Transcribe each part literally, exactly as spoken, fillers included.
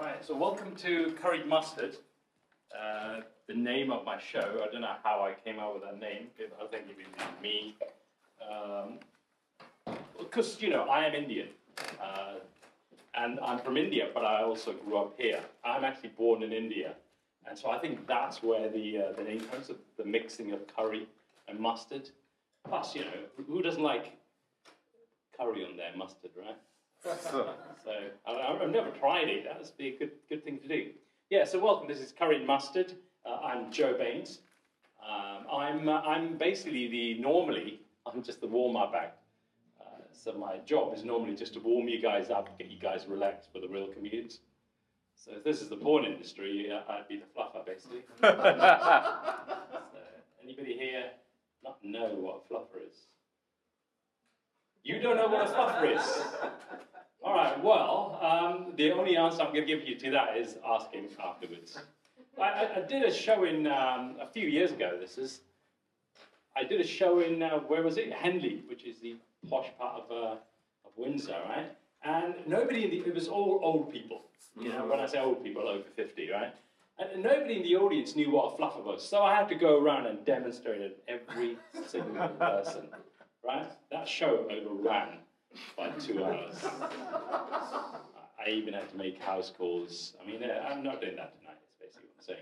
Right, so welcome to Curried Mustard, uh, the name of my show. I don't know how I came up with that name. I think it was me. Um, because, you know, I am Indian. Uh, and I'm from India, but I also grew up here. I'm actually born in India. And so I think that's where the, uh, the name comes, the mixing of curry and mustard. Plus, you know, who doesn't like curry on their mustard, right? So I, I've never tried it. That would be a good good thing to do. Yeah. So welcome. This is Curried Mustard. Uh, I'm Joe Baines. Um, I'm uh, I'm basically the normally I'm just the warm up act. Uh, so my job is normally just to warm you guys up, get you guys relaxed for the real commutes. So if this is the porn industry, uh, I'd be the fluffer basically. So, anybody here not know what a fluffer is? You don't know what a fluffer is. All right, well, um, the only answer I'm going to give you to that is ask him afterwards. I, I did a show in, um, a few years ago, this is, I did a show in, uh, where was it? Henley, which is the posh part of, uh, of Windsor, right? And nobody in the, it was all old people. You know, when I say old people, over fifty, right? And nobody in the audience knew what a fluffer was. So I had to go around and demonstrate it to every single person, right? That show overran by two hours. I even had to make house calls. I mean, I'm not doing that tonight, is basically what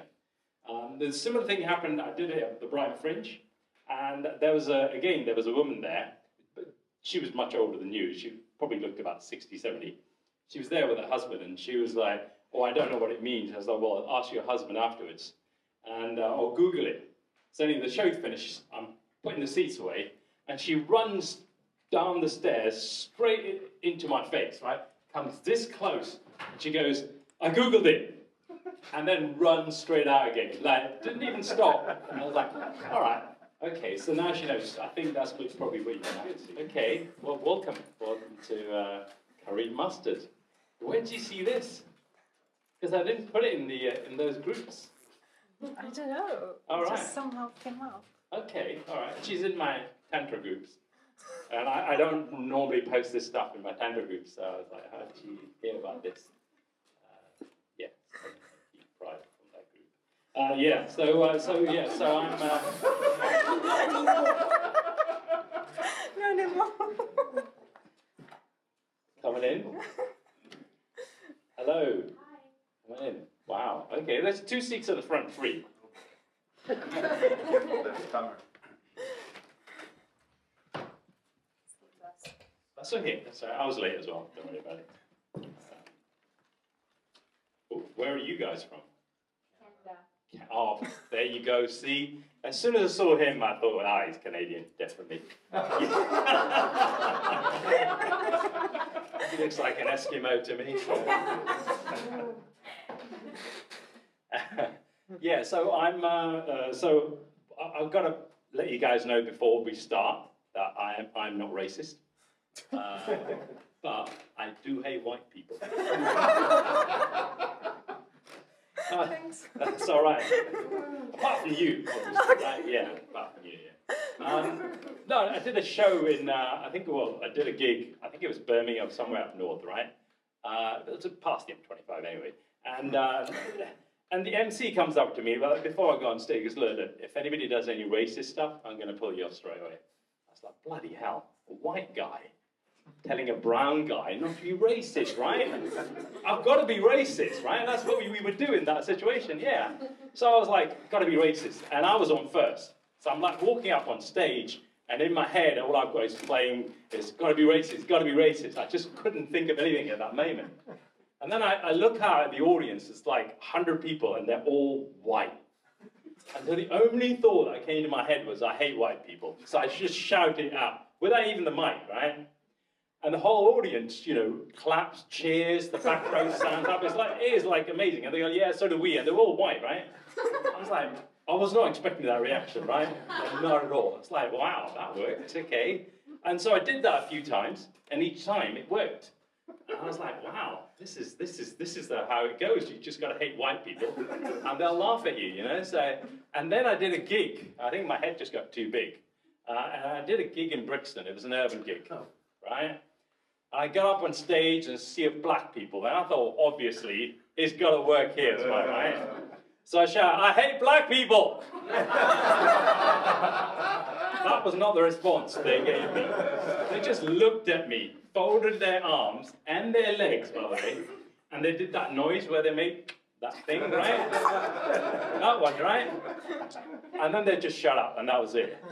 I'm saying. Um, the similar thing happened, I did it at the Brighton Fringe, and there was, a, again, there was a woman there, but she was much older than you. She probably looked about sixty, seventy. She was there with her husband, and she was like, oh, I don't know what it means. I was like, well, I'll ask your husband afterwards, and uh, or Google it. So anyway, the show finished, I'm putting the seats away, and she runs down the stairs, straight into my face, right? Comes this close, and she goes, I Googled it, and then runs straight out again. Like, didn't even stop. And I was like, all right, okay, so now she knows. I think that's probably what you can. Okay, well, welcome. Welcome to uh, Curried Mustard. Where did you see this? Because I didn't put it in, the, uh, in those groups. I don't know. All right. It just somehow came up. Okay, all right. She's in my Tantra groups. And I, I don't normally post this stuff in my Tantra groups, so I was like, how did you hear about this? Uh, yeah, so keep private from that group. Uh, yeah, so, uh, so, yeah, so I'm... Uh, no, no more. Coming in? Hello. Hi. Come in. Wow, okay, there's two seats at the front free. That's okay, that's all right. I was late as well, don't worry about it. Um, where are you guys from? Canada. Oh, there you go, see? As soon as I saw him, I thought, ah, he's Canadian, definitely. He looks like an Eskimo to me. Yeah, so I'm, uh, uh, so I've got to let you guys know before we start that I am, I'm not racist. Uh, but I do hate white people. uh, Thanks. That's all right. Apart from you, obviously, okay. Right? Yeah, apart from you, yeah. Um, no, I did a show in, uh, I think, well, I did a gig, I think it was Birmingham, somewhere up north, right? Uh, it was past the M twenty-five anyway. And, uh, and the M C comes up to me, but before I go on stage, he goes, look, if anybody does any racist stuff, I'm going to pull you off straight away. I was like, bloody hell, a white guy telling a brown guy not to be racist, right? I've got to be racist, right? That's what we would do in that situation, yeah. So I was like, got to be racist. And I was on first. So I'm like walking up on stage, and in my head, all I've got is playing, it's got to be racist, got to be racist. I just couldn't think of anything at that moment. And then I, I look out at the audience, it's like a hundred people, and they're all white. And so the only thought that came to my head was, I hate white people. So I just shouted it out, without even the mic, right? And the whole audience, you know, claps, cheers, the back row stands up. It's like, it is like amazing. And they go, yeah, so do we. And they're all white, right? I was like, I was not expecting that reaction, right? Like, not at all. It's like, wow, that worked, okay. And so I did that a few times, and each time it worked. And I was like, wow, this is, this is, this is the, how it goes. You just got to hate white people, and they'll laugh at you, you know? So, and then I did a gig. I think my head just got too big. Uh, and I did a gig in Brixton. It was an urban gig, right? I got up on stage and see a black people, and I thought, obviously, it's got to work here as well, right? So I shouted, I hate black people! That was not the response they gave me. They just looked at me, folded their arms and their legs, by the way, and they did that noise where they make that thing, right? That one, right? And then they just shut up, and that was it.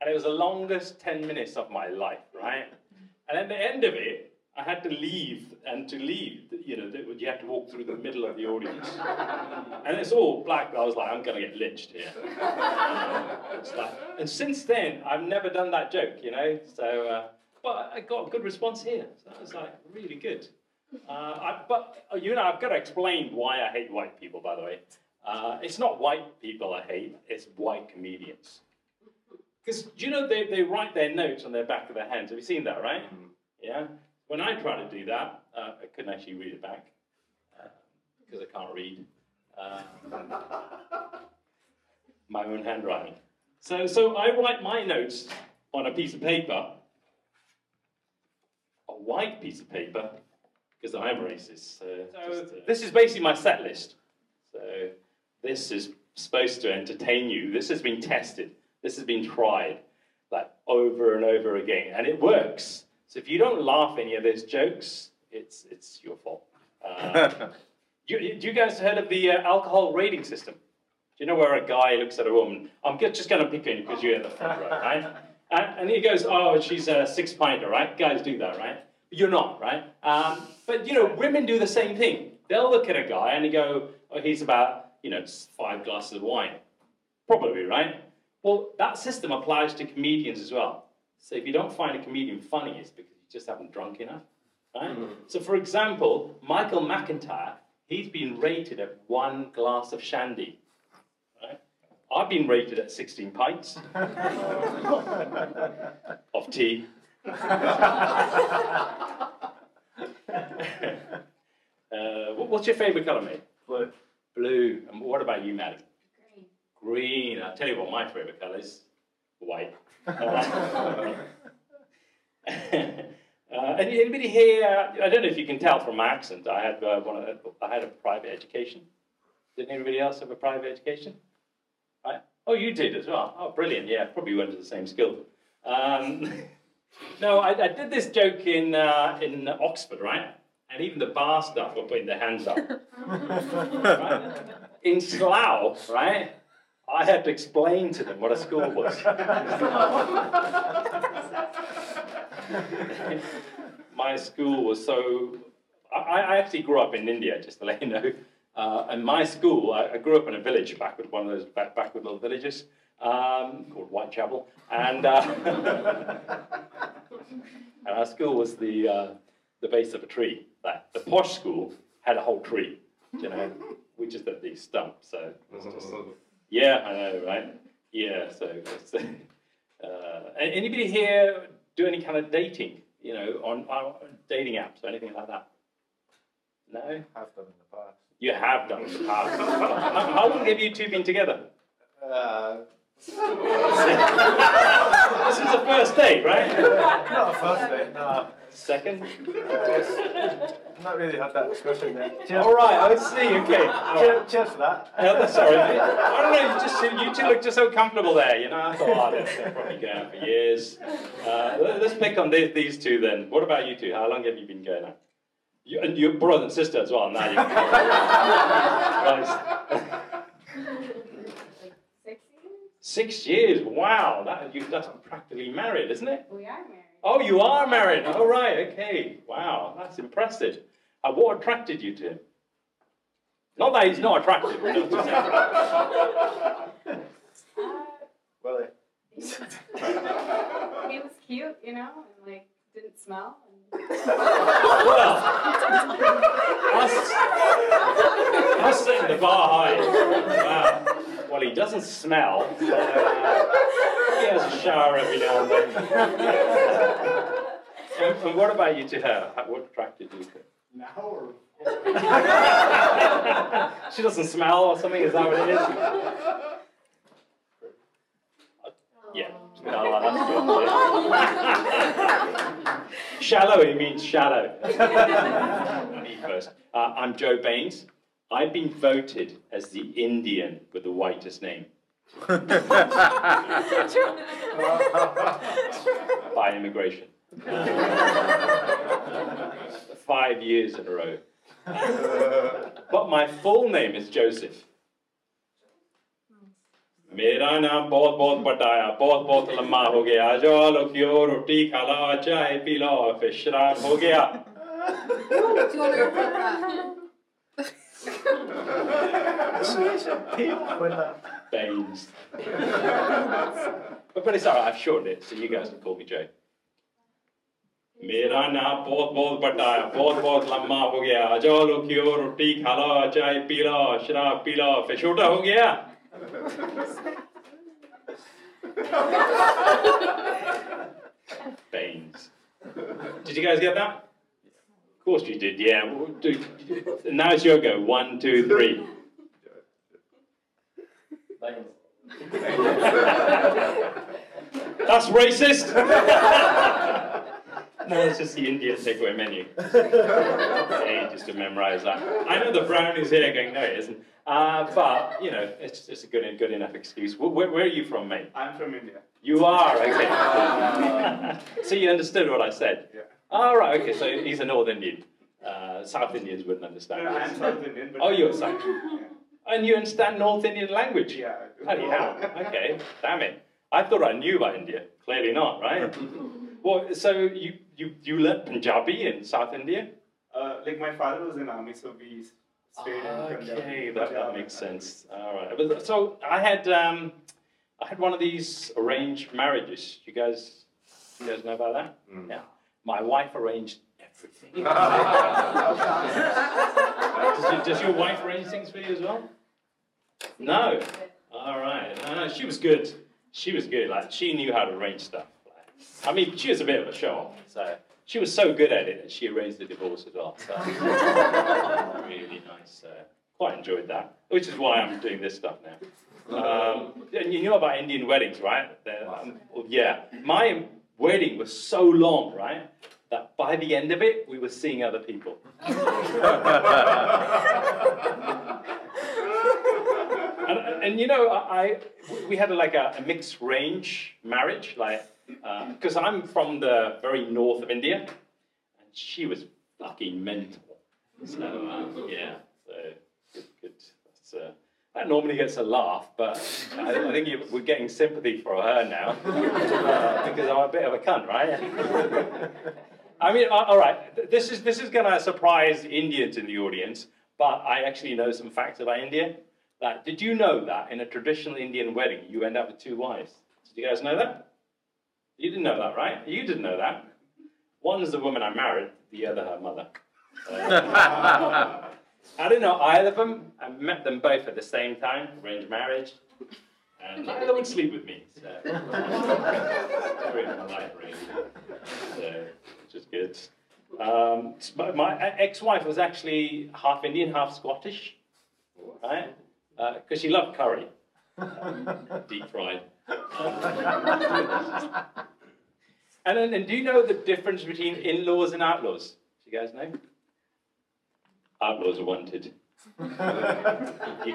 And it was the longest ten minutes of my life, right? And at the end of it, I had to leave, and to leave, you know, you had to walk through the middle of the audience. And it's all black, I was like, I'm going to get lynched here. Like, and since then, I've never done that joke, you know, so, uh, but I got a good response here, so that was like, really good. Uh, I, but, you know, I've got to explain why I hate white people, by the way. Uh, it's not white people I hate, it's white comedians. Because, you know, they, they write their notes on their back of their hands. Have you seen that, right? Mm-hmm. Yeah? When I tried to do that, uh, I couldn't actually read it back, because uh, I can't read uh, my own handwriting. So, so I write my notes on a piece of paper, a white piece of paper, because I'm racist. So, so just, uh, this is basically my set list. So this is supposed to entertain you. This has been tested. This has been tried, like, over and over again, and it works. So if you don't laugh any of those jokes, it's, it's your fault. Uh, you, do you guys heard of the uh, alcohol rating system? Do you know where a guy looks at a woman? I'm just going to pick on you because you're in the front row, right? And, and he goes, oh, she's a six-pinter, right? Guys do that, right? You're not, right? Um, but, you know, women do the same thing. They'll look at a guy and they go, oh, he's about, you know, five glasses of wine. Probably, right? Well, that system applies to comedians as well. So if you don't find a comedian funny, it's because you just haven't drunk enough, right? Mm-hmm. So for example, Michael McIntyre, he's been rated at one glass of shandy, right? I've been rated at sixteen pints of tea. uh, what's your favourite colour, mate? Blue. Blue. And what about you, Maddie? Green. I'll tell you what my favourite colour is. White. Uh, uh, anybody here, I don't know if you can tell from my accent, I had, uh, one of the, I had a private education. Didn't anybody else have a private education? Right? Oh, you did as well. Oh, brilliant. Yeah, probably went to the same school. Um, no, I, I did this joke in, uh, in Oxford, right? And even the bar staff were putting their hands up. Right? In Slough, right? I had to explain to them what a school was. My school was so... I, I actually grew up in India, just to let you know. Uh, and my school, I, I grew up in a village, backward, one of those back, backward little villages, um, called Whitechapel. And, uh, and our school was the, uh, the base of a tree. Like, the posh school had a whole tree, you know. We just had these stumps, so it was just... Yeah, I know, right? Yeah, so... so uh, anybody here do any kind of dating? You know, on, on dating apps or anything like that? No? I have done in the past. You have done in the past. how, how long have you two been together? Uh... This is the first date, right? Uh, not a first date, no. Second? Yes. I've not really had that discussion there. All right, I see, okay. Cheers, cheers for that. No, sorry, mate. I don't know, you, just, you two look just so comfortable there, you know. I thought, oh, they're probably going out for years. Uh, let's pick on these, these two then. What about you two? How long have you been going out? You, and your brother and sister as well. Now you nice. Six years? Six years, wow. That, you, that's practically married, isn't it? We are married. Oh, you are married. All right, okay. Wow, that's impressive. Uh, what attracted you to him? Not that he's not attractive. Well, he was cute, you know, and like didn't smell. And... Well, I set the bar high. Wow. Well, he doesn't smell. So he has a shower every now and then. And, and what about you to her? What attracted you to her? Now or... She doesn't smell or something? Is that what it is? Yeah, No, that's shallow, it means shallow. Me first. Uh, I'm Joe Baines. I've been voted as the Indian with the whitest name. By immigration. Five years in a row. But my full name is Joseph. मेरा नाम बहुत बहुत बताया बहुत बहुत लम्बा हो गया जो लो क्यों रोटी खा लो चाय पी लो फिर शराब हो गया Baines. But it's alright, I've shortened it, so you guys can call me Jay. मेरा नाम बहुत बहुत बताया बहुत बहुत लम्बा हो गया जो लो क्यों रोटी खा लो चाय पी लो शराब पी लो फिर छोटा हो गया Baines. Did you guys get that? Of course you did, yeah. Now it's your go. One, two, three. Baines. That's racist. No, it's just the Indian takeaway menu. Hey, just to memorize that. I know the brownies here going, no, it isn't. Uh, but, you know, it's it's a good good enough excuse. Where, where are you from, mate? I'm from India. You are, okay. So you understood what I said? Yeah. Oh, right, okay, so he's a North Indian. Uh, South Indians wouldn't understand. No, I'm South Indian. But oh, you're South Indian. Yeah. And you understand North Indian language? Yeah. Bloody hell, okay, damn it. I thought I knew about India. Clearly not, right? Well, so you, you, you learnt Punjabi in South India? Uh, like, my father was in the army, so we... Okay, that, that makes sense. All right. So I had um, I had one of these arranged marriages. You guys, you guys know about that? Mm. Yeah. My wife arranged everything. does, you, does your wife arrange things for you as well? No. All right. Uh, she was good. She was good. Like she knew how to arrange stuff. Like, I mean, she was a bit of a show-off. So. She was so good at it that she arranged the divorce as well. So really nice. Uh, quite enjoyed that, which is why I'm doing this stuff now. Um, and you know about Indian weddings, right? Um, yeah. My wedding was so long, right, that by the end of it, we were seeing other people. and, and you know, I we had like a, a mixed range marriage, like. Because uh, I'm from the very north of India, and she was fucking mental. So, uh, yeah, so good. good. That's, uh, that normally gets a laugh, but I, I think you, we're getting sympathy for her now, uh, because I'm a bit of a cunt, right? I mean, all right, this is, this is going to surprise Indians in the audience, but I actually know some facts about India. Like, did you know that in a traditional Indian wedding, you end up with two wives? Did you guys know that? You didn't know that, right? You didn't know that. One's the woman I married, the other her mother. Uh, I didn't know either of them. I met them both at the same time, arranged marriage, and neither would sleep with me. So, very polite, really. So, which is good. Um, my ex-wife was actually half Indian, half Scottish, right? Because uh, she loved curry, um, deep fried. and then, and do you know the difference between in-laws and outlaws? Do you guys know? Outlaws are wanted. You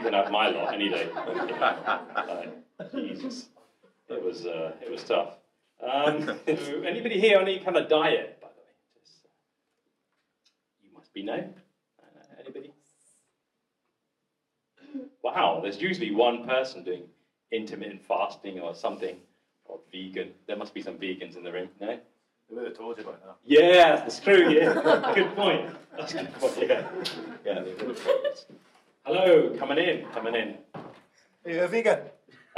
can have my lot any day. uh, Jesus, it was uh, it was tough. Um, anybody here on any kind of diet, by the way? Just, uh, you must be no. Uh, anybody? Wow, there's usually one person doing intermittent fasting or something, or vegan. There must be some vegans in the room, no? We were told about that. Yeah, that's true, yeah. Good point. That's a good point, yeah. Yeah, they were told. Hello, coming in, coming in. Are you a vegan?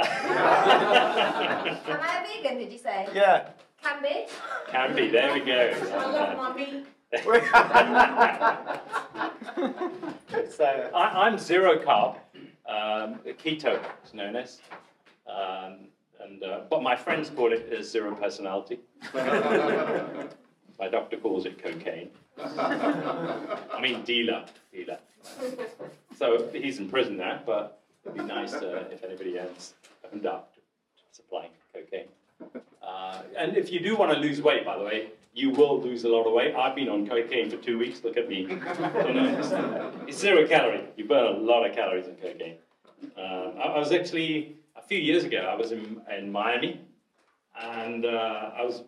Am I a vegan, did you say? Yeah. Can be. Can be, there we go. I love mummy. So, I, I'm zero carb. Um, Keto is known as, um, and, uh, but my friends call it as zero personality. My doctor calls it cocaine. I mean, dealer, dealer. So he's in prison now, but it'd be nice uh, if anybody else opened up to supplying cocaine. and if you do want to lose weight, by the way, you will lose a lot of weight. I've been on cocaine for two weeks. Look at me. It's zero calorie. You burn a lot of calories in cocaine. Uh, I, I was actually, a few years ago, I was in, in Miami, and uh, I was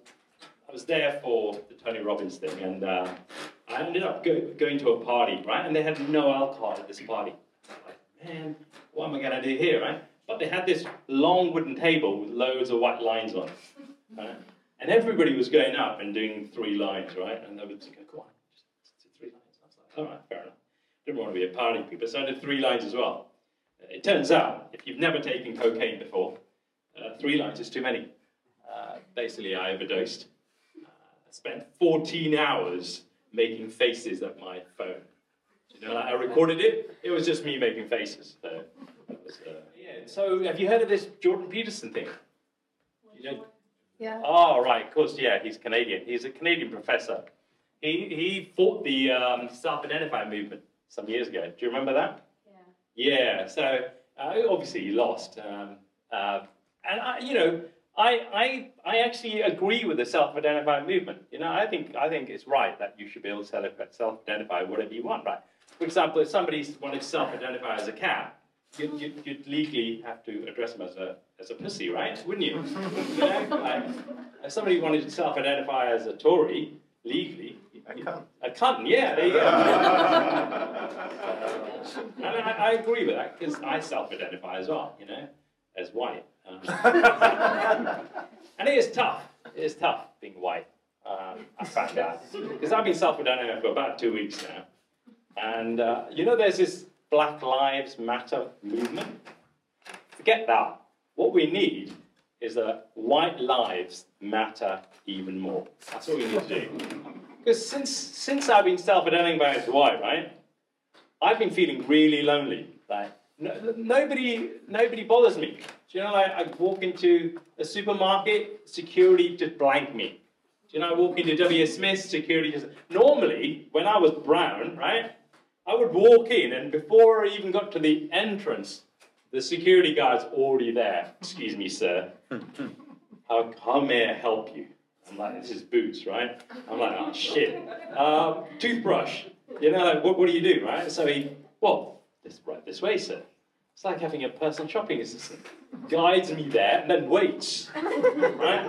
I was there for the Tony Robbins thing, and uh, I ended up go, going to a party, right? And they had no alcohol at this party. Like, man, what am I going to do here, right? But they had this long wooden table with loads of white lines on it, right? And everybody was going up and doing three lines, right? And they would go, come on, just do three lines. I was like, all right, fair enough. Didn't want to be a party people, so I did three lines as well. It turns out, if you've never taken cocaine before, uh, three lines is too many. Uh, basically, I overdosed. Uh, I spent fourteen hours making faces at my phone. You know, like I recorded it. It was just me making faces. So, that was, uh, yeah. So, have you heard of this Jordan Peterson thing? You know? Yeah. Oh, right. Of course, yeah. He's Canadian. He's a Canadian professor. He he fought the um, self-identify movement some years ago. Do you remember that? Yeah, so uh, obviously he lost, um, uh, and I, you know, I, I, I actually agree with the self-identify movement. You know, I think I think it's right that you should be able to self-identify whatever you want, right? For example, if somebody wanted to self-identify as a cat, you, you, you'd legally have to address them as a as a pussy, right? Wouldn't you? You know, like, if somebody wanted to self-identify as a Tory, legally. A cunt. A cunt, yeah, there you go. And I, I agree with that, because I self-identify as well, you know, as white. Um, and it is tough. It is tough being white. Um, I found out. Because I've been self-identifying for about two weeks now. And, uh, you know, there's this Black Lives Matter movement. Forget that. What we need is that white lives matter even more. That's what we need to do. Because since, since I've been self-identifying as white, right, I've been feeling really lonely. Like, no, nobody, nobody bothers me. Do you know, like, I walk into a supermarket, security just blank me. Do you know, I walk into W. Smith's, security just... Normally, when I was brown, right, I would walk in, and before I even got to the entrance, the security guard's already there. Excuse me, sir. How, how may I help you? I'm like, this is boots, right? I'm like, oh, shit. Um, toothbrush. You know, like, what, what do you do, right? So he, well, this, right this way, sir. It's like having a personal shopping assistant. Guides me there and then waits, right?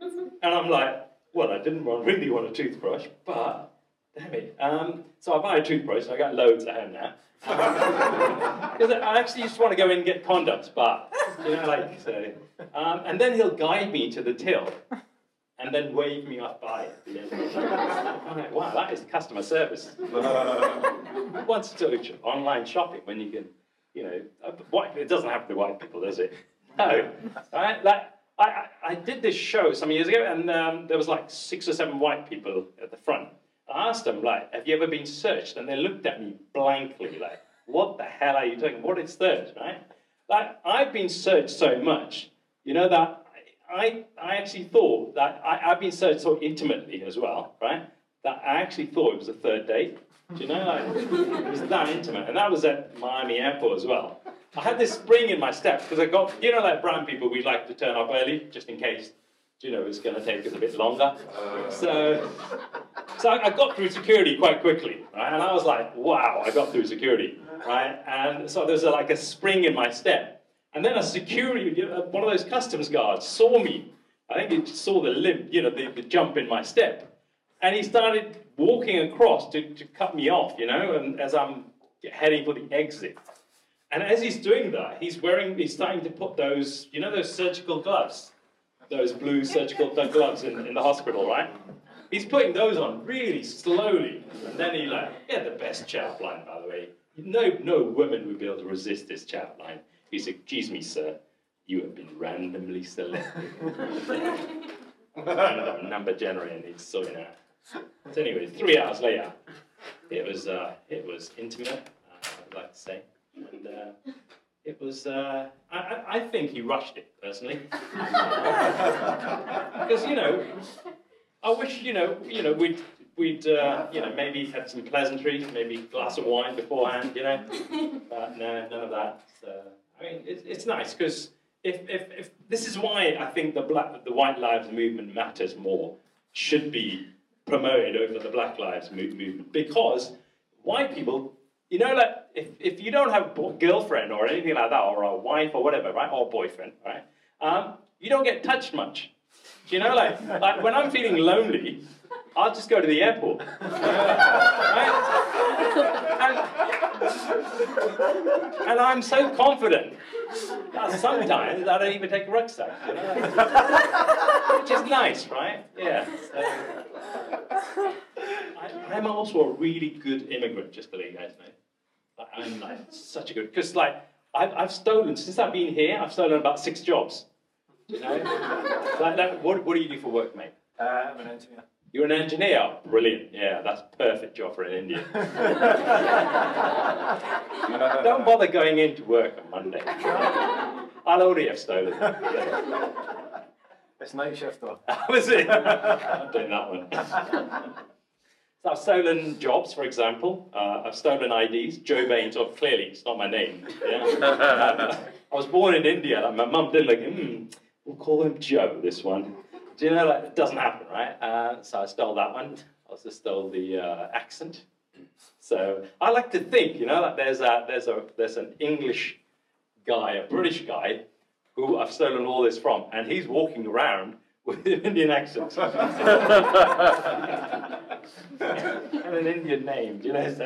And I'm like, well, I didn't want, really want a toothbrush, but damn it. Um, so I buy a toothbrush, so I got loads at home now. Because I actually just want to go in and get condoms, but, you know, like, so. Um, and then he'll guide me to the till. And then wave me off by it. You know? I'm like, wow, that is customer service. Who wants to do online shopping when you can, you know, white, it doesn't happen to white people, does it? No. Right? Like, I, I, I did this show some years ago, and um, there was like six or seven white people at the front. I asked them, like, have you ever been searched? And they looked at me blankly, like, what the hell are you doing? What is search, right? Like, I've been searched so much, you know, that I, I actually thought that, I, I've been searched so intimately as well, right, that I actually thought it was a third date. Do you know, like, it was that intimate. And that was at Miami Airport as well. I had this spring in my step, because I got, you know, like brown people, we like to turn up early, just in case, you know, it's going to take us a bit longer. So, so I, I got through security quite quickly, right, and I was like, wow, I got through security, right, and so there was a, like a spring in my step. And then a security, one of those customs guards saw me. I think he saw the limp, you know, the, the jump in my step. And he started walking across to, to cut me off, you know, and as I'm heading for the exit. And as he's doing that, he's wearing, he's starting to put those, you know, those surgical gloves, those blue surgical gloves in, in the hospital, right? He's putting those on really slowly. And then he like, yeah, the best chat line, by the way. No, no woman would be able to resist this chat line. He said, excuse me, sir, you have been randomly selected. Another number generator needs sorting out. So anyway, three hours later, it was uh, it was intimate, uh, I'd like to say. And uh, it was, uh, I, I, I think he rushed it, personally. Because, you know, I wish, you know, you know we'd, we'd uh, you know, maybe had some pleasantries, maybe a glass of wine beforehand, you know. But no, none of that. So. I mean, it's, it's nice because if, if, if this is why I think the black, the White Lives Movement matters more, should be promoted over the Black Lives Movement, because white people, you know, like if, if you don't have a girlfriend or anything like that, or a wife or whatever, right, or boyfriend, right, um, you don't get touched much. You know, like, like when I'm feeling lonely, I'll just go to the airport. Right? And, and I'm so confident that sometimes I don't even take a rucksack. You know? Which is nice, right? Yeah. So, I, I'm also a really good immigrant, just to let you guys know. Like, I'm like such a good, because like I've, I've stolen, since I've been here, I've stolen about six jobs. You know? Like, like, what, what do you do for work, mate? Uh, I'm an engineer. You're an engineer? Brilliant. Yeah, that's a perfect job for an Indian. Don't bother going into work on Monday. I'll already have stolen. It's night shift, though. Was it? I'm doing that one. So I've stolen jobs, for example. Uh, I've stolen I Ds. Joe Baines, oh, clearly, it's not my name. Yeah? um, I was born in India. And my mum did like, hmm, we'll call him Joe, this one. Do you know, like, it doesn't happen, right? Uh, so I stole that one. I also stole the uh, accent. So I like to think, you know, like there's a, there's a there's an English guy, a British guy, who I've stolen all this from, and he's walking around with an Indian accent and an Indian name. Do you know, so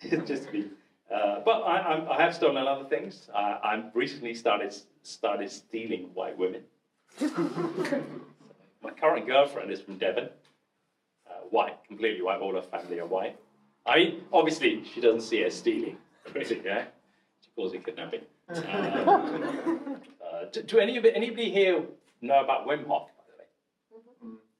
it's just me. Uh, but I, I'm, I have stolen other things. Uh, I've recently started started stealing white women. My current girlfriend is from Devon. Uh, white, completely white. All her family are white. I mean, obviously, she doesn't see it as stealing. Crazy, yeah? She calls it kidnapping. Uh, uh, do, do any of it, anybody here know about Wim Hof, by the way?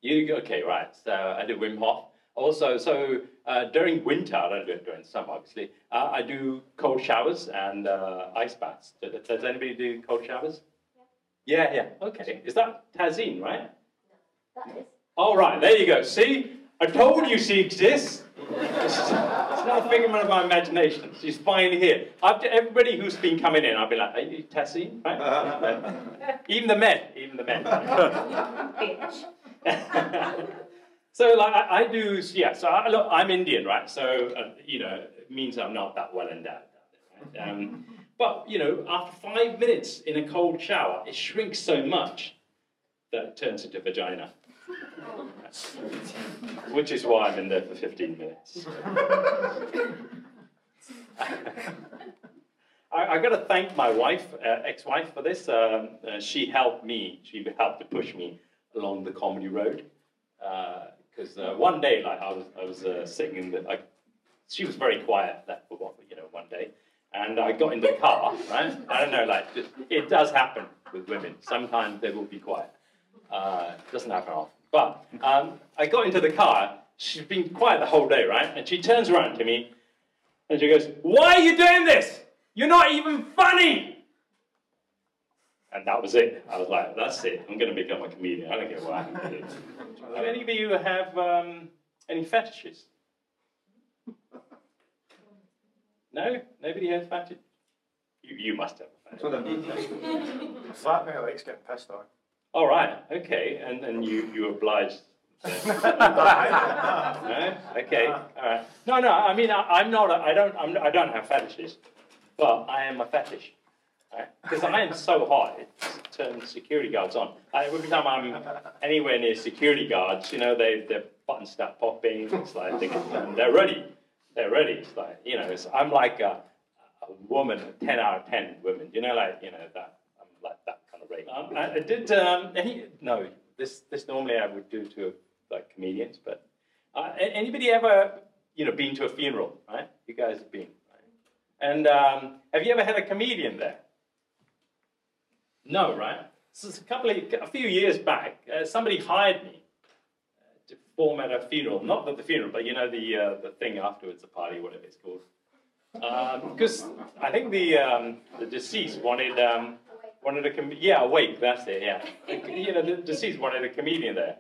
You, okay, right. So I do Wim Hof. Also, so uh, during winter, I don't do it during summer, obviously, uh, I do cold showers and uh, ice baths. Does, does anybody do cold showers? Yeah. Yeah, yeah, okay. Is that Tazeen, right? No, that is. All right, there you go. See? I told you she exists. It's, it's not a figment of my imagination. She's finally here. After everybody who's been coming in, I've been like, are you Tazeen? Right? Uh, even the men, even the men. Bitch. So like I, I do, yeah, so I, look, I'm Indian, right? So, uh, you know, it means I'm not that well endowed. Right? Um, but, you know, after five minutes in a cold shower, it shrinks so much that it turns into vagina. Which is why I'm in there for fifteen minutes. I, I got to thank my wife, uh, ex-wife for this. Um, uh, she helped me, she helped to push me along the comedy road. Uh, Because uh, one day, like I was, I was uh, sitting in the. Like, she was very quiet. That for one, you know, one day, and I got in the car. Right, I don't know. Like just, it does happen with women. Sometimes they will be quiet. Uh, it doesn't happen often. But um, I got into the car. She's been quiet the whole day, right? And she turns around to me, and she goes, "Why are you doing this? You're not even funny." And that was it. I was like, that's it. I'm going to become a comedian. I don't get what I can do. Do any of you have um, any fetishes? No? Nobody has fetishes? You, you must have a fetish. Flatmate likes getting pissed on. All right. Okay. And then you, you obliged. No? Okay. All right. No, no. I mean, I, I'm not. A, I don't. I'm, I don't have fetishes, but I am a fetish. Because I am so hot, it turns security guards on. I, every time I'm anywhere near security guards, you know, they, their buttons start popping. It's like they get, they're ready. They're ready. It's like, you know, it's, I'm like a, a woman, a ten out of ten women. You know, like, you know, that I'm like that kind of rate. Um, I, I did um, any no. This this normally I would do to like comedians, but uh, anybody ever, you know, been to a funeral? Right? You guys have been. Right? And um, have you ever had a comedian there? No, right? So a couple of a few years back, uh, somebody hired me uh, to perform at a funeral. Not at the funeral, but you know the uh, the thing afterwards, the party, whatever it's called. Because um, I think the um, the deceased wanted um, wanted a com- yeah a wake. That's it. Yeah, you know the deceased wanted a comedian there.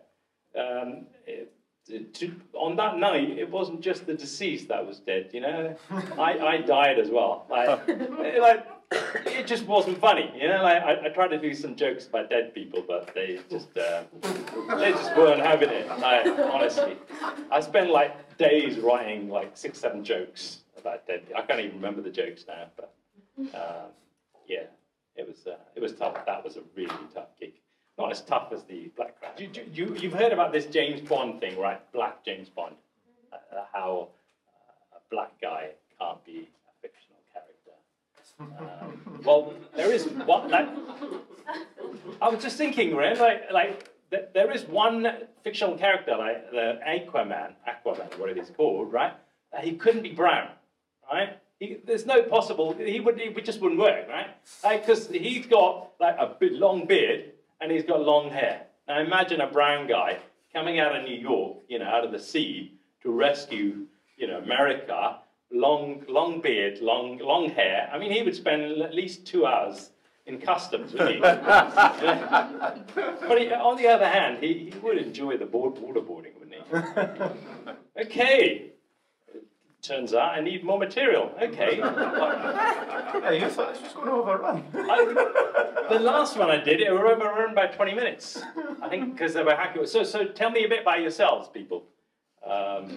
Um, it, to, on that night, it wasn't just the deceased that was dead. You know, I, I died as well. Like, like it just wasn't funny, you know. Like I, I tried to do some jokes about dead people, but they just uh, they just weren't having it. Like, honestly, I spent like days writing like six, seven jokes about dead people. I can't even remember the jokes now, but uh, yeah, it was uh, it was tough. That was a really tough gig. Not as tough as the Black crowd. You, you, you've heard about this James Bond thing, right? Black James Bond. Uh, how uh, a black guy can't be a fictional character. Um, well, there is one... Like, I was just thinking, right? Like, like th- there is one fictional character, like the Aquaman, Aquaman, what it is called, right? Uh, he couldn't be brown, right? He, there's no possible... He would, he would just wouldn't work, right? Because like, he's got like a big, long beard... And he's got long hair. Now imagine a brown guy coming out of New York, you know, out of the sea to rescue, you know, America. Long, long beard, long, long hair. I mean, he would spend at least two hours in customs, wouldn't he? But he, on the other hand, he, he would enjoy the board, waterboarding, wouldn't he? Okay. Turns out I need more material. Okay. Hey, you thought this was going to overrun. I, the last one I did, it overrun by twenty minutes. I think because they were hacky. So, so tell me a bit about yourselves, people. Um,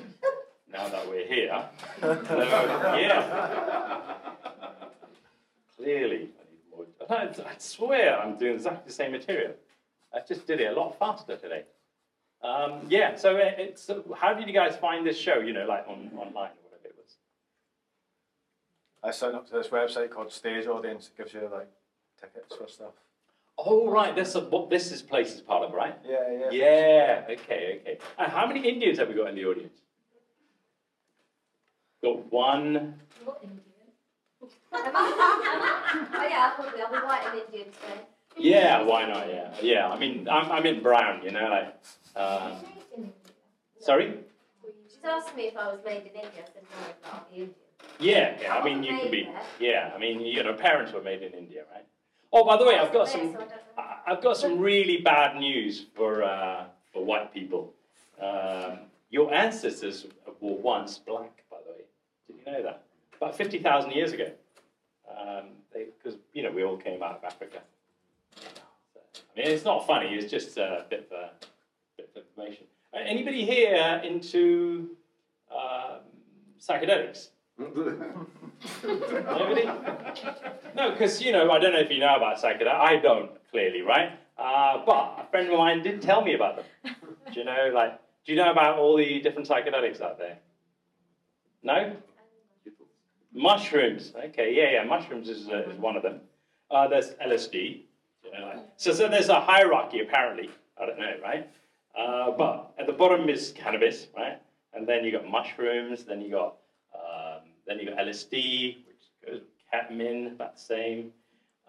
now that we're here. So, yeah. Clearly, I need more. I, I swear I'm doing exactly the same material. I just did it a lot faster today. Um, yeah. So, it's, how did you guys find this show? You know, like on online. I signed up to this website called Stage Audience. It gives you like tickets for stuff. Oh right, this is what this is place is part of, right? Yeah, yeah. Yeah. Okay, okay. And how many Indians have we got in the audience? Got one. What Indian? Oh yeah, I thought we have a white and Indian today. Yeah, why not? Yeah, yeah. I mean, I'm I'm in brown, you know, like. Uh, sorry. She's asked me if I was made in India. I said no, I'm not Indian. Yeah, yeah, I mean, you can be, yeah, I mean, you know, parents were made in India, right? Oh, by the way, I've got some, I've got some really bad news for, uh, for white people. Um, your ancestors were once black, by the way. Did you know that? About fifty thousand years ago. Um, they, because, you know, we all came out of Africa. I mean, it's not funny, it's just a bit of, a, bit of information. Anybody here into um, psychedelics? Nobody? No, because, you know, I don't know if you know about psychedelics. I don't, clearly, right? Uh, but a friend of mine did tell me about them. Do you know, like, do you know about all the different psychedelics out there? No? Mushrooms. Okay, yeah, yeah, mushrooms is, uh, is one of them. Uh, there's L S D. You know, like, so, so there's a hierarchy, apparently. I don't know, right? Uh, but at the bottom is cannabis, right? And then you got mushrooms, then you got... Um, then you've got L S D, which goes with ketamine, about the same,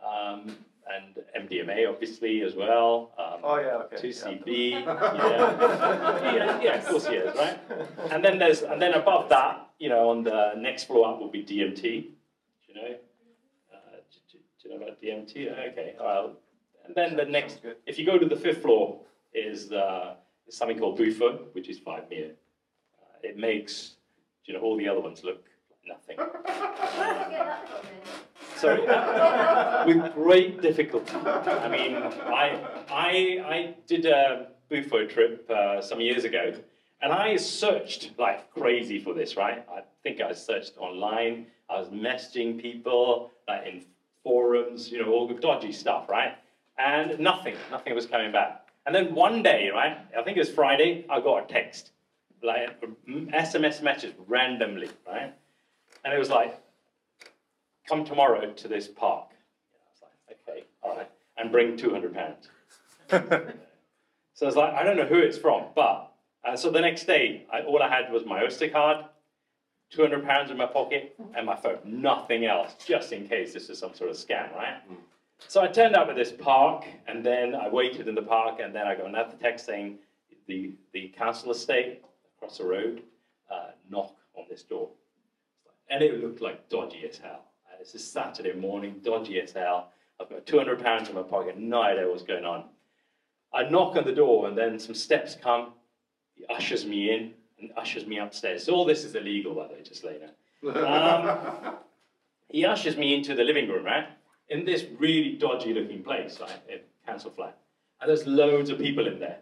um, and M D M A, obviously, as well. Um, oh, yeah, okay. two C B, yeah. Yeah. yeah, yeah, of course he is, right? And then there's, and then above that, you know, on the next floor up will be D M T, do you know? Uh, do, do, do you know about D M T? Okay, well, and then the next, if you go to the fifth floor, is, uh, is something called Bufo, which is five M E A. Uh, it makes... You know, all the other ones look nothing. So, uh, with great difficulty. I mean, I I I did a Bufo trip uh, some years ago, and I searched like crazy for this, right? I think I searched online. I was messaging people like in forums, you know, all the dodgy stuff, right? And nothing, nothing was coming back. And then one day, right? I think it was Friday. I got a text. Like S M S messages randomly, right? And it was like, come tomorrow to this park. And I was like, okay, all right, and bring two hundred pounds. So I was like, I don't know who it's from, but uh, so the next day, I, all I had was my Oyster card, two hundred pounds in my pocket, and my phone. Nothing else, just in case this is some sort of scam, right? Mm. So I turned up at this park, and then I waited in the park, and then I got another text saying the the council estate. Across the road, uh, knock on this door. And it looked like dodgy as hell. Uh, it's a Saturday morning, dodgy as hell. I've got two hundred pounds in my pocket, no idea what's going on. I knock on the door and then some steps come. He ushers me in and ushers me upstairs. So all this is illegal, by the way, just later. Um, he ushers me into the living room, right? in this really dodgy looking place, like in Council Flat. And there's loads of people in there.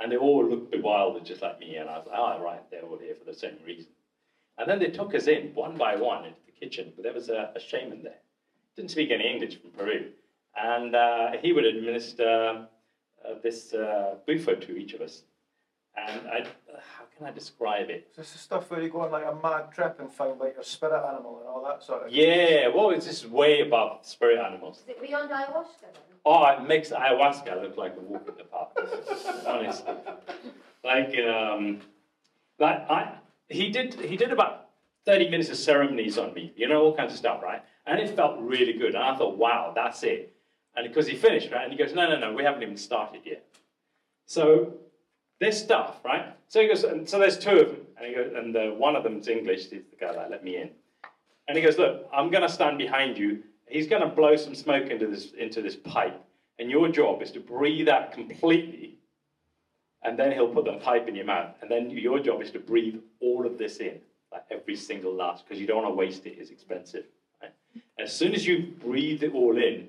And they all looked bewildered, just like me. And I was like, oh, right, they're all here for the same reason. And then they took us in, one by one, into the kitchen. But there was a, a shaman there. Didn't speak any English, from Peru. And uh, he would administer uh, this uh, Bufo to each of us. And I, uh, how can I describe it? Is this the stuff where you go on like a mad trip and find like your spirit animal and all that sort of thing? Yeah, well, it's just way above spirit animals. Is it beyond ayahuasca then? Oh, it makes ayahuasca look like a walk in the park. Honestly. Like, um, like I, he did, he did about thirty minutes of ceremonies on me, you know, all kinds of stuff, right? And it felt really good. And I thought, wow, that's it. And because he finished, right? And he goes, no, no, no, we haven't even started yet. So... This stuff, right? So he goes, and so there's two of them, and he goes, and the, one of them's English. He's the guy that let me in, and he goes, look, I'm going to stand behind you. He's going to blow some smoke into this into this pipe, and your job is to breathe out completely, and then he'll put the pipe in your mouth, and then your job is to breathe all of this in, like every single last, because you don't want to waste it. It's expensive. Right? As soon as you breathe it all in,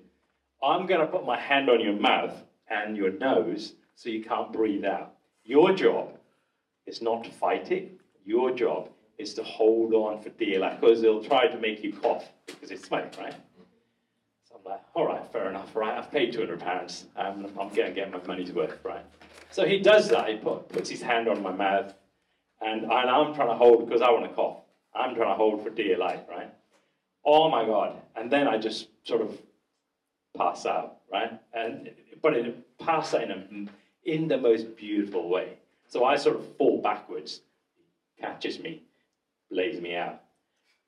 I'm going to put my hand on your mouth and your nose, so you can't breathe out. Your job is not to fight it. Your job is to hold on for dear life, because they'll try to make you cough because it's smoke, right? So I'm like, all right, fair enough, right? I've paid two hundred pounds. I'm, I'm going to get my money's worth, right? So he does that. He put, puts his hand on my mouth, and, and I'm trying to hold because I want to cough. I'm trying to hold for dear life, right? Oh, my God. And then I just sort of pass out, right? And but it pass out in a... in the most beautiful way. So I sort of fall backwards, catches me, lays me out.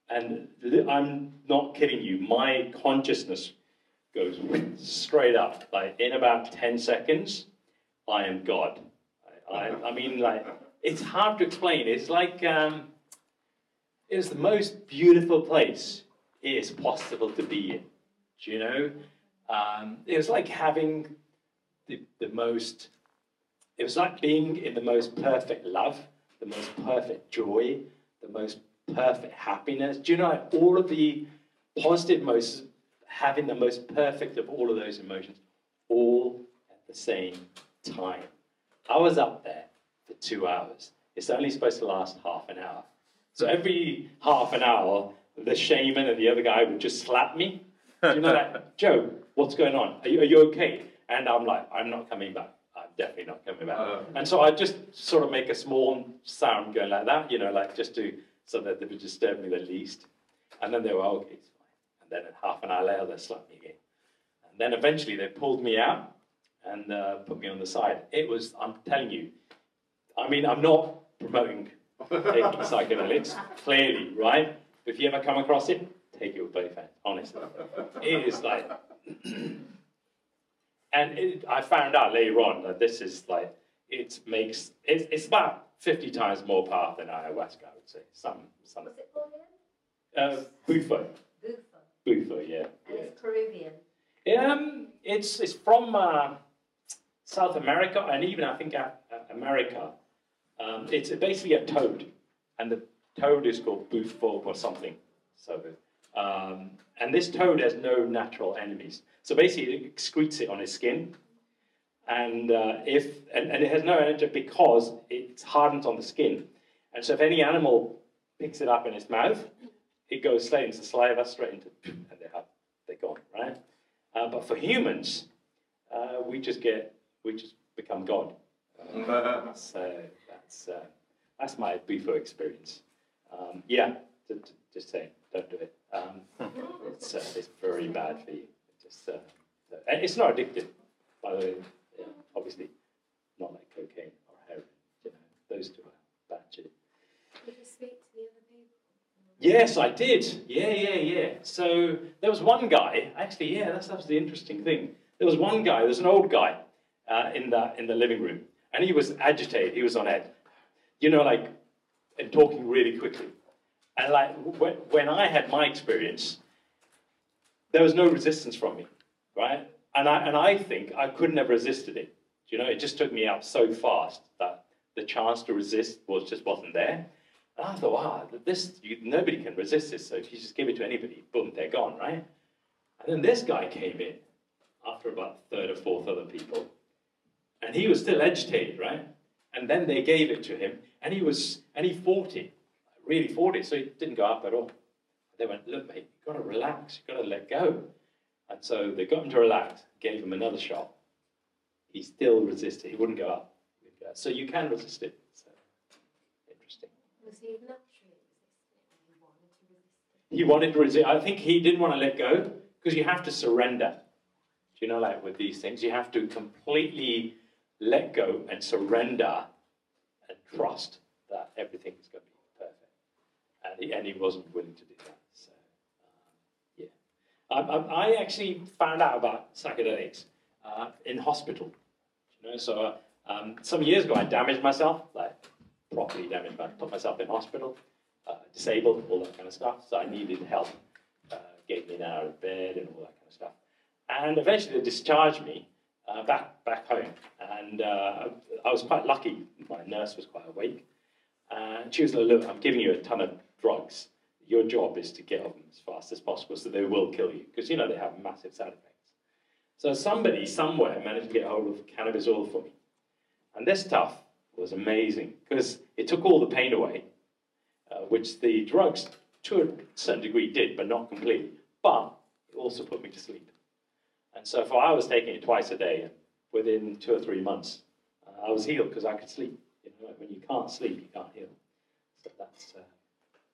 And I'm not kidding you, my consciousness goes straight up. Like in about ten seconds, I am God. I, I, I mean, like, it's hard to explain. It's like, um, it's the most beautiful place it is possible to be in. Do you know? Um, it was like having the, the most... It was like being in the most perfect love, the most perfect joy, the most perfect happiness. Do you know, like all of the positive emotions, having the most perfect of all of those emotions, all at the same time. I was up there for two hours. It's only supposed to last half an hour. So every half an hour, the shaman and the other guy would just slap me. Do you know that? Joe, what's going on? Are you, are you okay? And I'm like, I'm not coming back. Definitely not coming back. Uh, and so I just sort of make a small sound going like that, you know, like just to, so that they would disturb me the least. And then they were, okay, it's fine. And then half an hour later, they slapped me again. And then eventually they pulled me out and uh, put me on the side. It was, I'm telling you, I mean, I'm not promoting psychedelics, clearly, right? But if you ever come across it, take it with both hands, honestly. It is like... And it, I found out later on that this is like, it makes, it's, it's about fifty times more powerful than ayahuasca, I would say. Some, some. What's it called again? Uh, Bufo. Bufo. Bufo, yeah. And it's Peruvian. Um, it's, it's from uh, South America, and even I think uh, America. Um, it's basically a toad, and the toad is called Bufo or something. So, um, and this toad has no natural enemies. So basically, it excretes it on his skin, and uh, if and, and it has no energy because it's hardened on the skin. And so if any animal picks it up in its mouth, it goes straight into saliva, straight into, and they have, they're gone, right? Uh, but for humans, uh, we just get, we just become God. Uh, so that's uh, that's my Bufo experience. Um, yeah, just saying, don't do it. Um, it's uh, it's very bad for you. So, and it's not addictive, by the way, yeah, obviously, not like cocaine or heroin, you know, those two are bad shit. Did you speak to the other people? Yes, I did, yeah, yeah, yeah. So there was one guy, actually, yeah, that's, that's the interesting thing. There was one guy, there was an old guy uh, in, the, in the living room, and he was agitated, he was on edge, you know, like, and talking really quickly. And like, when, when I had my experience, there was no resistance from me, right? And I, and I think I couldn't have resisted it. You know, it just took me out so fast that the chance to resist was just wasn't there. And I thought, wow, this, you, nobody can resist this. So if you just give it to anybody, boom, they're gone, right? And then this guy came in after about third or fourth other people. And he was still agitated, right? And then they gave it to him. And he was, and he fought it, really fought it. So he didn't go up at all. They went, look, mate, you've got to relax. You've got to let go. And so they got him to relax, gave him another shot. He still resisted. He wouldn't go up. So you can resist it. So, interesting. Was he naturally resisting? He wanted to resist. He wanted to resist. I think he didn't want to let go because you have to surrender. Do you know, like with these things, you have to completely let go and surrender and trust that everything is going to be perfect. And he, and he wasn't willing to do that. So, um, yeah. Um, um, I actually found out about psychedelics uh, in hospital. You know, so. Uh, Um, some years ago, I damaged myself, like properly damaged, but I put myself in hospital, uh, disabled, all that kind of stuff. So I needed help, uh, getting me out of bed and all that kind of stuff. And eventually they discharged me uh, back back home. And uh, I was quite lucky. My nurse was quite awake. And uh, she was like, look, I'm giving you a ton of drugs. Your job is to get off them as fast as possible so they will kill you. Because, you know, they have massive side effects. So somebody somewhere managed to get hold of cannabis oil for me. And this stuff was amazing because it took all the pain away, uh, which the drugs to a certain degree did, but not completely. But it also put me to sleep. And so for I was taking it twice a day, and within two or three months, uh, I was healed because I could sleep. You know, when you can't sleep, you can't heal. So that's uh,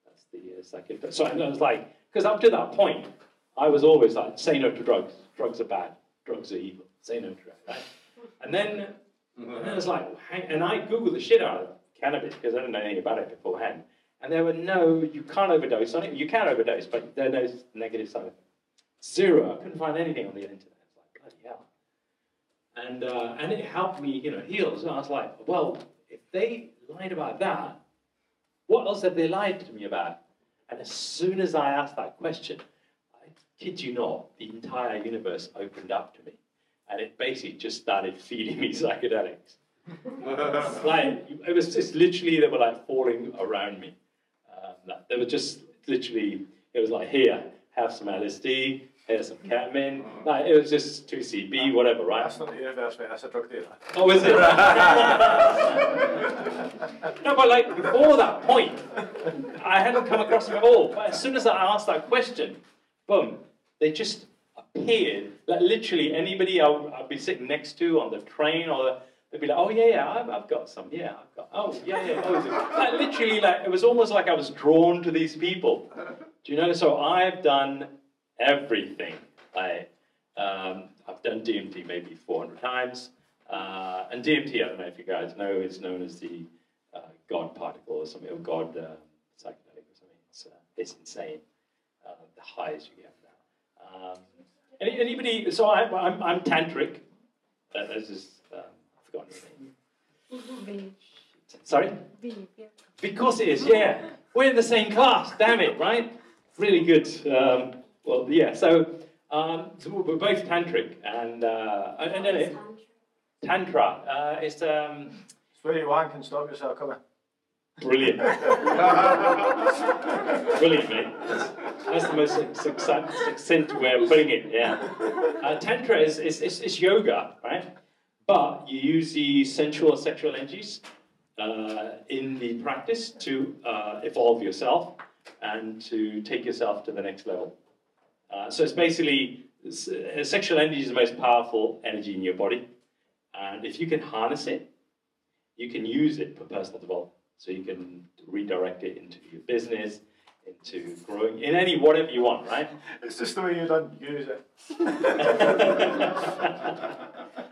that's the uh, second. So I was like, because up to that point, I was always like, say no to drugs. Drugs are bad. Drugs are evil. Say no to drugs. Right? And then. And I was like, and I Googled the shit out of cannabis because I didn't know anything about it beforehand. And there were no, you can't overdose on it. You can overdose, but there are no negative side effects. Zero. I couldn't find anything on the internet. I was like, bloody hell. And, uh, and it helped me, you know, heal. So I was like, well, if they lied about that, what else have they lied to me about? And as soon as I asked that question, I kid you not, the entire universe opened up to me. And it basically just started feeding me psychedelics. Like, it was just literally, they were like falling around me. Um, they were just literally, it was like, here, have some L S D, here's some ketamine. Like, it was just two C B, whatever, right? That's not the universe, mate, that's a drug dealer. Oh, is it? No, but like, before that point, I hadn't come across them at all. But as soon as I asked that question, boom, they just appeared. Like literally anybody I'll, I'll be sitting next to on the train, or the, they'd be like, oh yeah, yeah, I've, I've got some, yeah, I've got, oh yeah, yeah. Oh. Like literally, like it was almost like I was drawn to these people. Do you know? So I've done everything. I, um, I've done D M T maybe four hundred times, uh, and D M T, I don't know if you guys know, is known as the uh, God particle or something, or God uh, psychedelic or something. It's, uh, it's insane. Uh, the highs you get from that. Um, Anybody? So I, I'm I'm tantric. Uh, this is um, I've forgotten your name. Sorry. Because it is. Yeah, we're in the same class. Damn it, right? Really good. Um, well, yeah. So, um, so we're both tantric, and uh, I don't know. Tantra. Uh, it's um. It's where you wank and stop yourself coming. Brilliant. Brilliant, mate. That's the most succinct, succinct way of putting it, yeah. Uh, tantra is, is, is, is yoga, right? But you use the sensual and sexual energies uh, in the practice to uh, evolve yourself and to take yourself to the next level. Uh, so it's basically, uh, sexual energy is the most powerful energy in your body. And if you can harness it, you can use it for personal development. So you can redirect it into your business, into growing, in any, whatever you want, right? It's just the way you don't use it.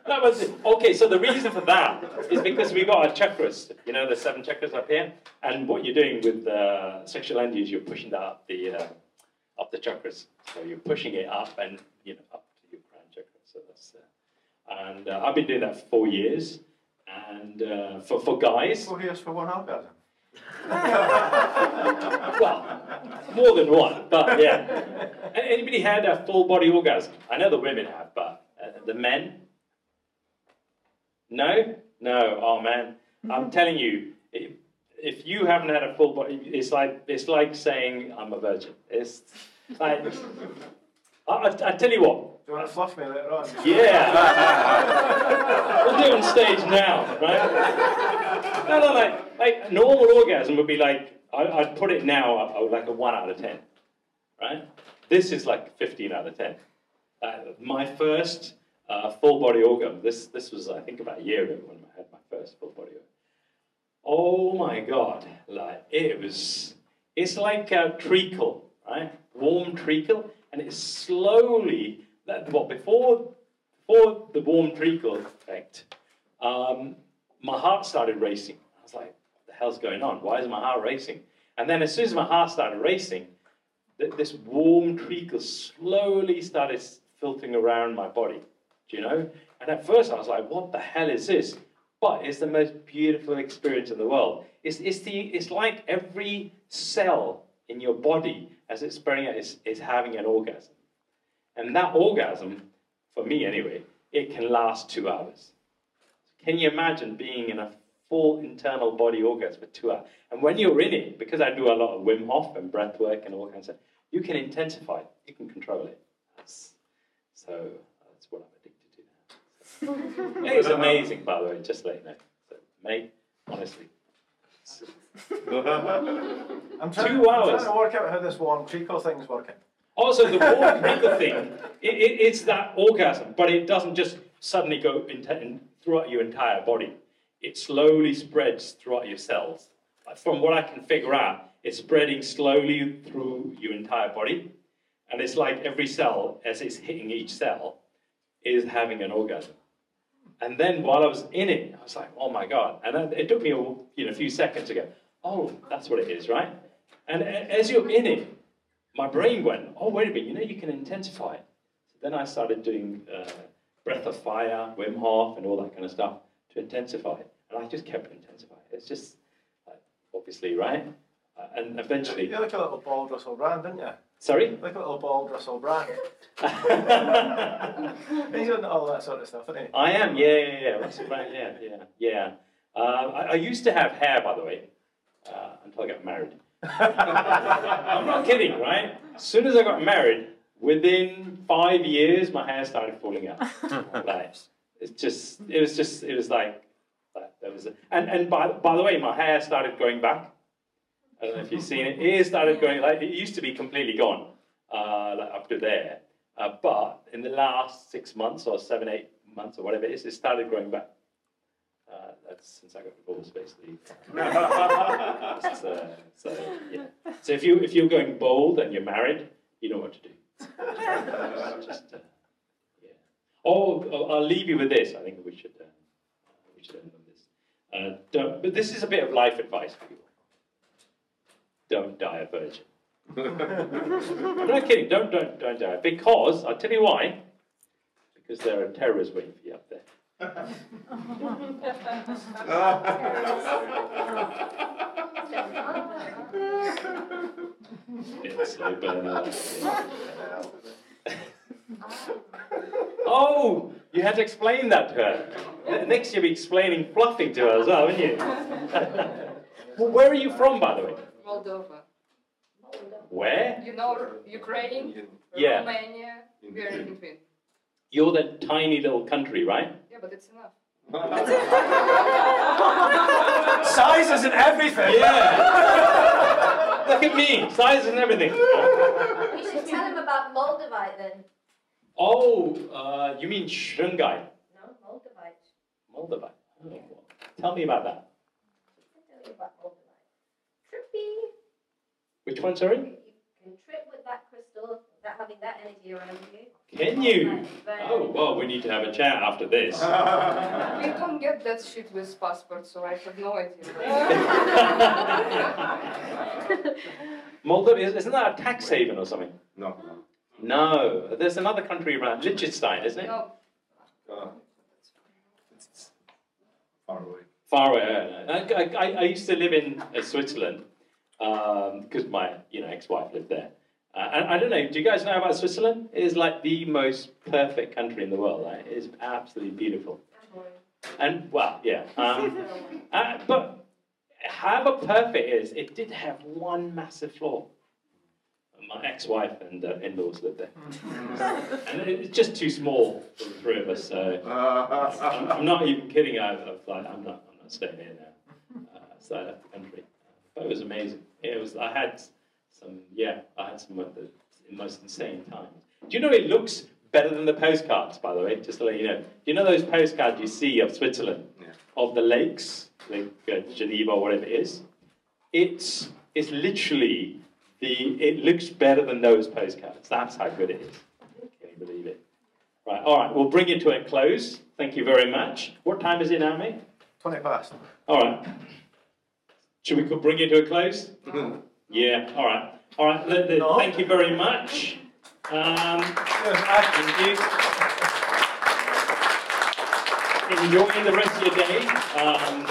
No, but, okay, so the reason for that is because we've got our chakras, you know, the seven chakras up here, and what you're doing with uh, sexual energy is you're pushing that up the, uh, up the chakras. So you're pushing it up and, you know, up to your crown chakra. So that's, uh, and uh, I've been doing that for four years. And uh, for, for guys... Four years for one orgasm. Well, more than one, but yeah. Anybody had a full-body orgasm? I know the women have, but uh, the men? No? No, oh man. Mm-hmm. I'm telling you, if, if you haven't had a full-body... It's like, it's like saying, I'm a virgin. It's like... I, I, I tell you what. Do you want to fluff me later on? Yeah. We'll do it on stage now, right? No, no, like, like normal orgasm would be like, I, I'd put it now up, like a one out of ten, right? This is like fifteen out of ten. Uh, my first uh, full-body orgasm, this, this was, I think, about a year ago when I had my first full-body orgasm. Oh, my God. Like, it was, it's like uh, treacle, right? Warm treacle, and it's slowly... That, well, before, before the warm treacle effect, um, my heart started racing. I was like, what the hell's going on? Why is my heart racing? And then as soon as my heart started racing, th- this warm treacle slowly started filtering around my body, do you know? And at first I was like, what the hell is this? But it's the most beautiful experience in the world. It's, it's, the, it's like every cell in your body as it's spreading out is, is having an orgasm. And that orgasm, for me anyway, it can last two hours. Can you imagine being in a full internal body orgasm for two hours? And when you're in it, because I do a lot of Wim Hof and breath work and all kinds of stuff, you can intensify it, you can control it. That's, so that's what I'm addicted to now. So. It's amazing, by the way, just let you know. So, mate, honestly. I'm trying, two hours. I'm trying to work out how this warm treacle thing's working. Also, the warm treacle thing, it, it, it's that orgasm, but it doesn't just suddenly go in, throughout your entire body. It slowly spreads throughout your cells. From what I can figure out, it's spreading slowly through your entire body, and it's like every cell, as it's hitting each cell, is having an orgasm. And then while I was in it, I was like, oh my God. And it took me a you know, few seconds to go, oh, that's what it is, right? And as you're in it, my brain went, oh, wait a minute, you know, you can intensify it. So then I started doing uh, breath of fire, Wim Hof, and all that kind of stuff to intensify it. And I just kept intensifying it. It's just, like, obviously, right? Uh, and eventually... You're like a little bald Russell Brand, didn't you? Sorry? You're like a little bald Russell Brand. He's on all that sort of stuff, isn't he? I am, yeah, yeah, yeah. Russell Brand, yeah, yeah, yeah. Uh, I, I used to have hair, by the way, uh, until I got married. I'm not kidding, right? As soon as I got married, within five years, my hair started falling out. Like, it's just, it was just, it was like, like there was, a, and and by by the way, my hair started going back. I don't know if you've seen it. It started going like it used to be completely gone, uh, like up to there. Uh, but in the last six months or seven, eight months or whatever it is, it started growing back. Uh, that's since I got divorced, basically. so, so, yeah. So if you if you're going bald and you're married, you know what to do. Just, uh, yeah. Oh, oh, I'll leave you with this. I think we should uh, we should end on this. Uh, don't, but this is a bit of life advice for people. Don't die a virgin. I'm not kidding. Don't don't don't die. Because I'll tell you why. Because there are terrors waiting for you up there. It's so bad. Oh, you had to explain that to her. Next you'll be explaining fluffing to her as well, won't you? Well, where are you from, by the way? Moldova. Where? You know, Ukraine, yeah. Romania, we're in between. You're that tiny little country, right? Yeah, but it's enough. Size isn't everything. Yeah. Look at me. Size isn't everything. You should tell him about Moldavite then. Oh, uh, you mean Shrungai? No, Moldavite. Moldavite. Oh, yeah. Tell me about that. I can tell you about Moldavite. Trippy. Which one, sorry? You can trip with that crystal. Having that energy around you. Can you? Oh, well, we need to have a chat after this. You don't get that shit with passport, so I have no idea. Moldova, isn't that a tax haven or something? No. No, there's another country around, Liechtenstein, isn't it? No. Uh, it's far away. Far away. I, I, I used to live in uh, Switzerland because um, my you know, ex-wife lived there. Uh, and I don't know, do you guys know about Switzerland? It is like the most perfect country in the world. Right? It is absolutely beautiful. And, well, yeah. Um, uh, but however perfect it is, it did have one massive flaw. My ex-wife and uh, in-laws lived there. And it was just too small for the three of us, so... I'm, I'm not even kidding, I, I like, I'm not I'm not staying here now. Uh, it's like left the country. But it was amazing. It was, I had some, yeah, I had some of the most insane times. Do you know it looks better than the postcards, by the way, just to let you know? Do you know those postcards you see of Switzerland? Yeah. Of the lakes, like uh, Geneva or whatever it is? It's, it's literally... The, it looks better than those postcards. That's how good it is. Can you believe it? Right, all right, we'll bring it to a close. Thank you very much. What time is it now, mate? twenty past. All right. Should we bring it to a close? Mm-hmm. Yeah, all right. All right, the, the, no. Thank you very much. Um, thank you. Enjoy the rest of your day um,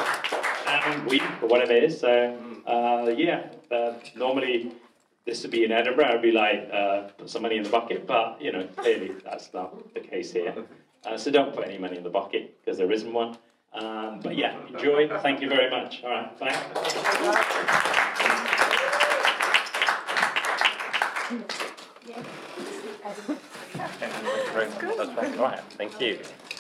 and week or whatever it is. So, uh, yeah, uh, normally... This would be in Edinburgh, I'd be like, uh, put some money in the bucket, but, you know, clearly that's not the case here. Uh, so don't put any money in the bucket, because there isn't one. Um, but yeah, enjoy. Thank you very much. All right, thanks. All right, thank you.